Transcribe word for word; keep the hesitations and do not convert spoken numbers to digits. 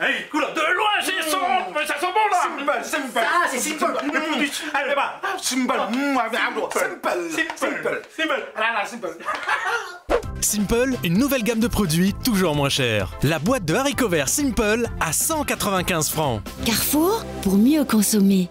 Hey, cool, de loin, j'ai son, mais ça sent bon là. Simple, simple. Ah, c'est simple. Le produit. Allez, là-bas. Simple. Simple. Simple. Simple. Là, là, simple. Simple, une nouvelle gamme de produits toujours moins chers. La boîte de haricots verts Simple à cent quatre-vingt-quinze francs. Carrefour, pour mieux consommer.